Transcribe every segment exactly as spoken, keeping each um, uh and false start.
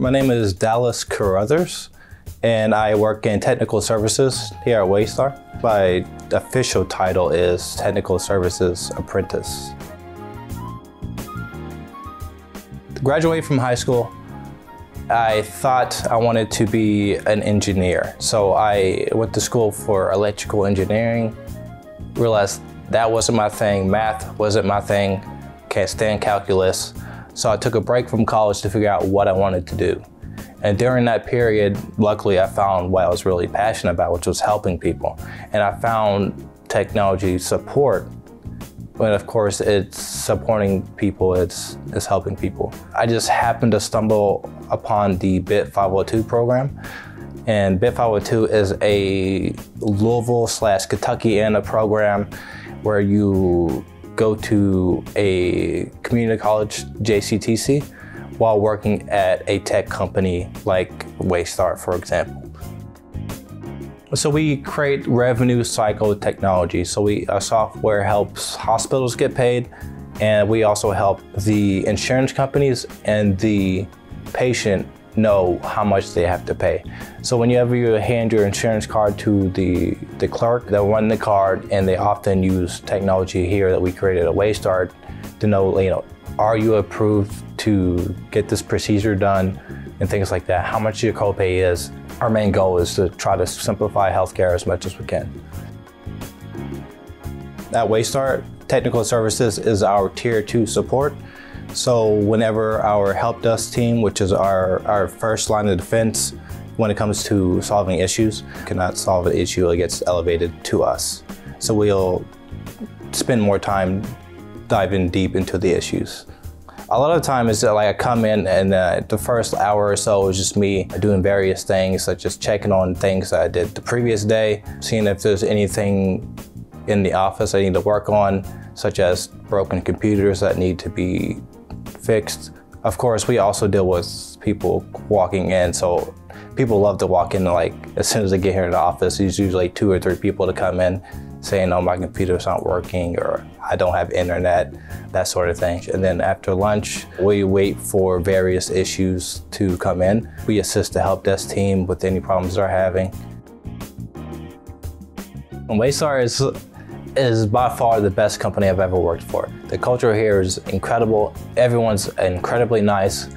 My name is Dallas Carruthers, and I work in technical services here at Waystar. My official title is Technical Services Apprentice. Graduating from high school, I thought I wanted to be an engineer. So I went to school for electrical engineering, realized that wasn't my thing, math wasn't my thing, can't stand calculus. So I took a break from college to figure out what I wanted to do. And during that period, luckily I found what I was really passionate about, which was helping people. And I found technology support. But of course, it's supporting people, it's, it's helping people. I just happened to stumble upon the B I T five oh two program. And B I T five oh two is a Louisville slash Kentuckiana program where you go to a community college, J C T C, while working at a tech company like Waystar, for example. So we create revenue cycle technology. So we, our software helps hospitals get paid, and we also help the insurance companies and the patient know how much they have to pay. So whenever you hand your insurance card to the, the clerk, they'll run the card, and they often use technology here that we created at Waystar to know, you know, are you approved to get this procedure done and things like that, how much your copay is. Our main goal is to try to simplify healthcare as much as we can. At Waystar, technical services is our tier two support. So whenever our help desk team, which is our, our first line of defense when it comes to solving issues, cannot solve an issue, it gets elevated to us. So we'll spend more time diving deep into the issues. A lot of the time is that, like, I come in and uh, the first hour or so is just me doing various things, such as checking on things that I did the previous day, seeing if there's anything in the office I need to work on, such as broken computers that need to be fixed. Of course, we also deal with people walking in, so people love to walk in, like, as soon as they get here in the office, there's usually two or three people to come in saying, oh, my computer's not working, or I don't have internet, that sort of thing. And then after lunch, we wait for various issues to come in. We assist the help desk team with any problems they're having. And Waystar is, is by far the best company I've ever worked for. The culture here is incredible. Everyone's incredibly nice.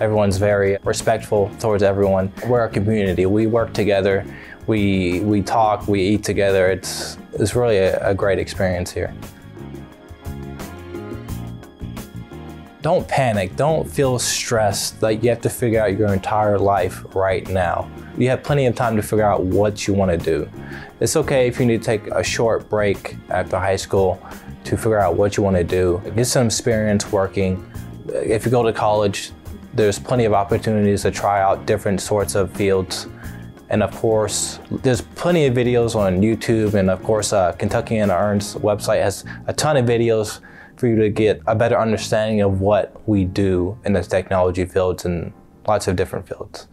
Everyone's very respectful towards everyone. We're a community. We work together. We, we talk, we eat together. It's, it's really a, a great experience here. Don't panic, don't feel stressed like you have to figure out your entire life right now. You have plenty of time to figure out what you want to do. It's okay if you need to take a short break after high school to figure out what you want to do. Get some experience working. If you go to college, there's plenty of opportunities to try out different sorts of fields. And of course, there's plenty of videos on YouTube, and of course, uh, Kentuckiana Earns website has a ton of videos for you to get a better understanding of what we do in the technology fields and lots of different fields.